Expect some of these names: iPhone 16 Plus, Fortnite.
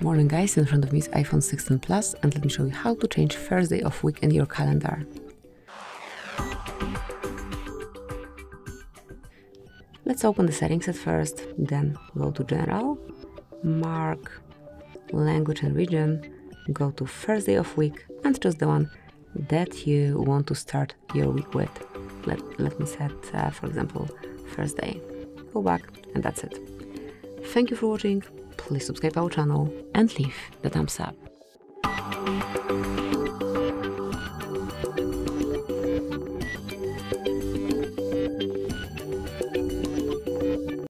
Morning guys, in front of me is iPhone 16 Plus and let me show you how to change first day of week in your calendar. Let's open the settings at first, then go to General, Mark, Language and Region, go to first day of week and choose the one that you want to start your week with. Let me set, for example, first day. Go back and that's it. Thank you for watching. Please subscribe our channel and leave the thumbs up.